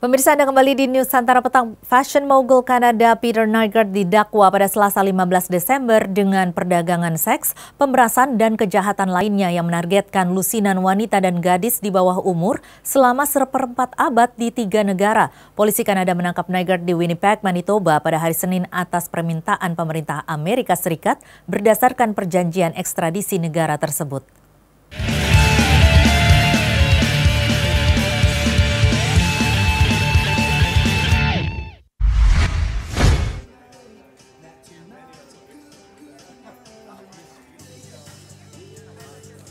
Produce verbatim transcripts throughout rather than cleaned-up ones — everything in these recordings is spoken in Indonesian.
Pemirsa, Anda kembali di Nusantara Petang. Fashion mogul Kanada Peter Nygard didakwa pada Selasa lima belas Desember dengan perdagangan seks, pemerasan, dan kejahatan lainnya yang menargetkan lusinan wanita dan gadis di bawah umur selama seperempat abad di tiga negara. Polisi Kanada menangkap Nygard di Winnipeg, Manitoba pada hari Senin atas permintaan pemerintah Amerika Serikat berdasarkan perjanjian ekstradisi negara tersebut.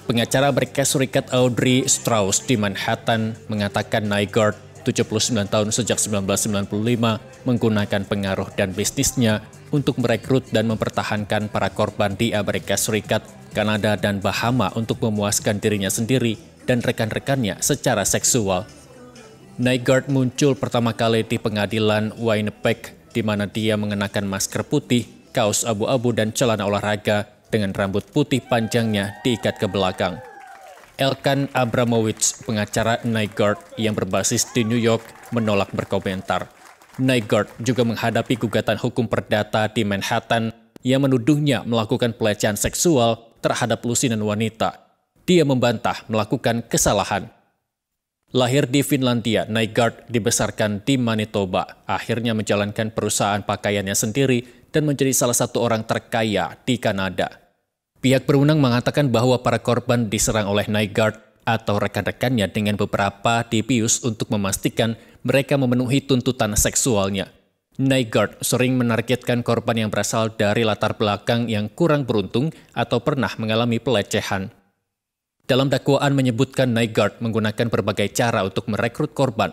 Pengacara berkas Serikat Audrey Strauss di Manhattan mengatakan Nygard, tujuh puluh sembilan tahun sejak seribu sembilan ratus sembilan puluh lima, menggunakan pengaruh dan bisnisnya untuk merekrut dan mempertahankan para korban di Amerika Serikat, Kanada, dan Bahama untuk memuaskan dirinya sendiri dan rekan-rekannya secara seksual. Nygard muncul pertama kali di pengadilan Winnipeg, di mana dia mengenakan masker putih, kaos abu-abu, dan celana olahraga, dengan rambut putih panjangnya diikat ke belakang. Elkan Abramowitz, pengacara Nygard yang berbasis di New York, menolak berkomentar. Nygard juga menghadapi gugatan hukum perdata di Manhattan yang menuduhnya melakukan pelecehan seksual terhadap lusinan wanita. Dia membantah melakukan kesalahan. Lahir di Finlandia, Nygard dibesarkan di Manitoba, akhirnya menjalankan perusahaan pakaiannya sendiri dan menjadi salah satu orang terkaya di Kanada. Pihak berwenang mengatakan bahwa para korban diserang oleh Nygard atau rekan-rekannya dengan beberapa dibius untuk memastikan mereka memenuhi tuntutan seksualnya. Nygard sering menargetkan korban yang berasal dari latar belakang yang kurang beruntung atau pernah mengalami pelecehan. Dalam dakwaan menyebutkan Nygard menggunakan berbagai cara untuk merekrut korban,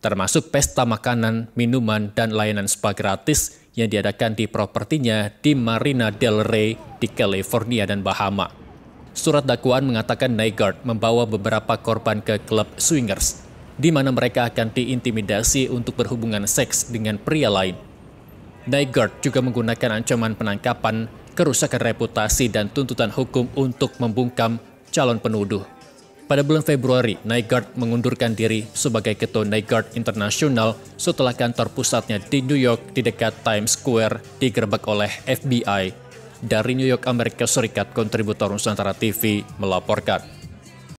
termasuk pesta makanan, minuman, dan layanan spa gratis yang diadakan di propertinya di Marina Del Rey di California dan Bahama. Surat dakwaan mengatakan Nygard membawa beberapa korban ke klub swingers, di mana mereka akan diintimidasi untuk berhubungan seks dengan pria lain. Nygard juga menggunakan ancaman penangkapan, kerusakan reputasi, dan tuntutan hukum untuk membungkam calon penuduh. Pada bulan Februari, Nygard mengundurkan diri sebagai ketua Nygard Internasional setelah kantor pusatnya di New York di dekat Times Square digerebek oleh F B I. Dari New York, Amerika Serikat, kontributor Nusantara T V melaporkan.